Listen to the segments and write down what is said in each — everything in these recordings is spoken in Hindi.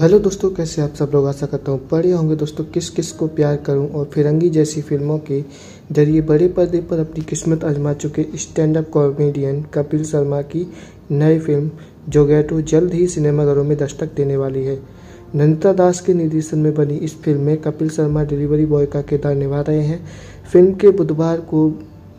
हेलो दोस्तों, कैसे आप सब लोग। आशा करता हूँ पढ़े होंगे दोस्तों। किस किस को प्यार करूँ और फिरंगी जैसी फिल्मों के जरिए बड़े पर्दे पर अपनी किस्मत आजमा चुके stand up comedian Kapil Sharma की नई फिल्म जोगैटो जल्द ही सिनेमाघरों में दस्तक देने वाली है। नंदिता दास के निर्देशन में बनी इस फिल्म में कपिल शर्मा डिलीवरी बॉय का किरदार निभा रहे हैं। फिल्म के बुधवार को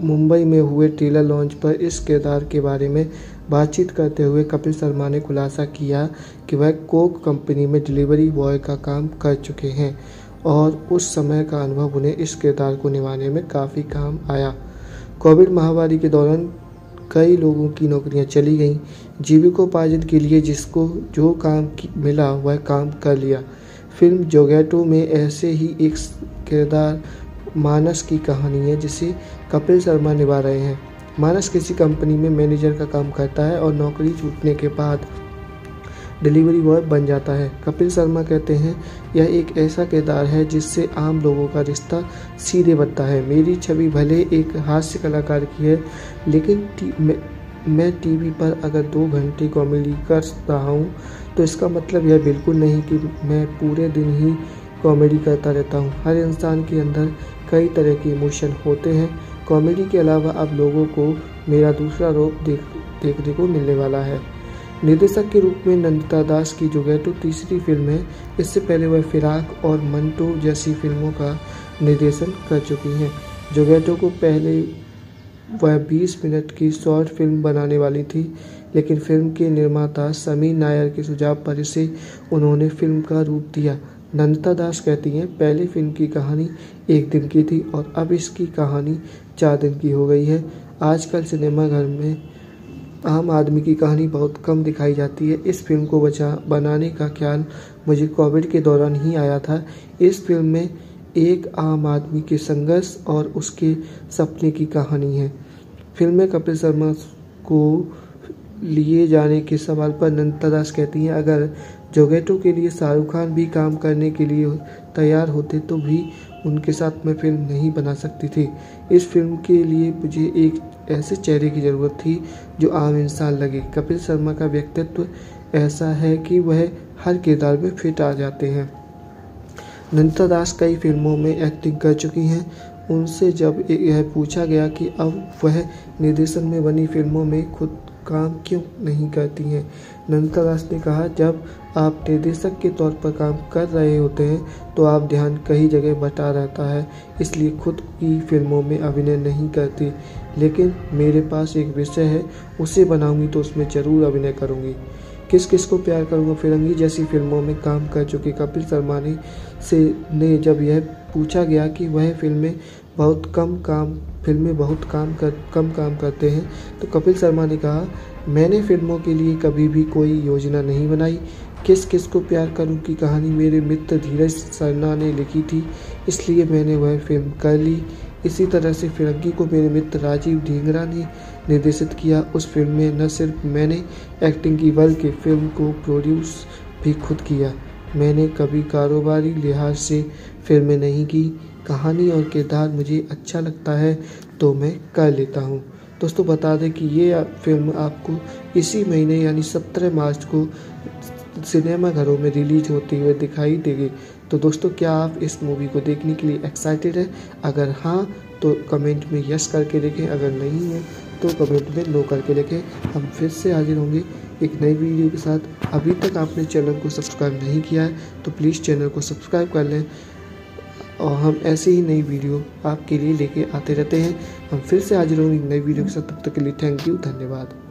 मुंबई में हुए ट्रेलर लॉन्च पर इस किरदार के बारे में बातचीत करते हुए कपिल शर्मा ने खुलासा किया कि वह कोक कंपनी में डिलीवरी बॉय का काम कर चुके हैं और उस समय का अनुभव उन्हें इस किरदार को निभाने में काफ़ी काम आया। कोविड महामारी के दौरान कई लोगों की नौकरियां चली गईं। जीविकोपार्जन के लिए जिसको जो काम मिला वह काम कर लिया। फिल्म जोगैटो में ऐसे ही एक किरदार मानस की कहानी है जिसे कपिल शर्मा निभा रहे हैं। मानस किसी कंपनी में मैनेजर का काम करता है और नौकरी छूटने के बाद डिलीवरी बॉय बन जाता है। कपिल शर्मा कहते हैं, यह एक ऐसा किरदार है जिससे आम लोगों का रिश्ता सीधे बनता है। मेरी छवि भले एक हास्य कलाकार की है, लेकिन मैं टीवी पर अगर 2 घंटे कॉमेडी कर रहा हूँ तो इसका मतलब यह बिल्कुल नहीं कि मैं पूरे दिन ही कॉमेडी करता रहता हूँ। हर इंसान के अंदर कई तरह के इमोशन होते हैं। कॉमेडी के अलावा अब लोगों को मेरा दूसरा रूप देखने को मिलने वाला है। निर्देशक के रूप में नंदिता दास की जोगैटो तीसरी फिल्म है। इससे पहले वह फिराक और मंटू जैसी फिल्मों का निर्देशन कर चुकी हैं। जोगैटो को पहले वह 20 मिनट की शॉर्ट फिल्म बनाने वाली थी, लेकिन फिल्म के निर्माता समीर नायर के सुझाव पर इसे उन्होंने फिल्म का रूप दिया। नंदिता दास कहती हैं, पहले फिल्म की कहानी 1 दिन की थी और अब इसकी कहानी 4 दिन की हो गई है। आजकल सिनेमाघर में आम आदमी की कहानी बहुत कम दिखाई जाती है। इस फिल्म को बनाने का ख्याल मुझे कोविड के दौरान ही आया था। इस फिल्म में एक आम आदमी के संघर्ष और उसके सपने की कहानी है। फिल्म में कपिल शर्मा को लिए जाने के सवाल पर नंदिता दास कहती हैं, अगर जोगैटो के लिए शाहरुख खान भी काम करने के लिए तैयार होते तो भी उनके साथ मैं फिल्म नहीं बना सकती थी। इस फिल्म के लिए मुझे एक ऐसे चेहरे की ज़रूरत थी जो आम इंसान लगे। कपिल शर्मा का व्यक्तित्व ऐसा है कि वह हर किरदार में फिट आ जाते हैं। नंदिता दास कई फिल्मों में एक्टिंग कर चुकी हैं। उनसे जब यह पूछा गया कि अब वह निर्देशन में बनी फिल्मों में खुद काम क्यों नहीं करती हैं, नंदिता दास ने कहा, जब आप निर्देशक के तौर पर काम कर रहे होते हैं तो आप ध्यान कई जगह बटा रहता है, इसलिए खुद की फिल्मों में अभिनय नहीं करती। लेकिन मेरे पास एक विषय है, उसे बनाऊंगी तो उसमें ज़रूर अभिनय करूंगी। किस किस को प्यार करूँगा फिरंगी जैसी फिल्मों में काम कर चुके कपिल शर्मा ने जब यह पूछा गया कि वह फिल्में बहुत कम काम करते हैं तो कपिल शर्मा ने कहा, मैंने फिल्मों के लिए कभी भी कोई योजना नहीं बनाई। किस किस को प्यार करूं की कहानी मेरे मित्र धीरज सरना ने लिखी थी, इसलिए मैंने वह फिल्म कर ली। इसी तरह से फिरंगी को मेरे मित्र राजीव ढींगरा ने निर्देशित किया। उस फिल्म में न सिर्फ मैंने एक्टिंग की बल्कि फिल्म को प्रोड्यूस भी खुद किया। मैंने कभी कारोबारी लिहाज से फिल्में नहीं की। कहानी और किरदार मुझे अच्छा लगता है तो मैं कर लेता हूँ। दोस्तों बता दें कि ये फिल्म आपको इसी महीने यानी 17 मार्च को सिनेमाघरों में रिलीज होती हुई दिखाई देगी। तो दोस्तों, क्या आप इस मूवी को देखने के लिए एक्साइटेड हैं? अगर हाँ तो कमेंट में यस करके लिखें, अगर नहीं है तो कमेंट में नो करके लिखें। हम फिर से हाजिर होंगे एक नई वीडियो के साथ। अभी तक आपने चैनल को सब्सक्राइब नहीं किया है तो प्लीज़ चैनल को सब्सक्राइब कर लें और हम ऐसे ही नई वीडियो आपके लिए लेके आते रहते हैं। हम फिर से हाजिर होंगे नई वीडियो के साथ। तब तक के लिए थैंक यू, धन्यवाद।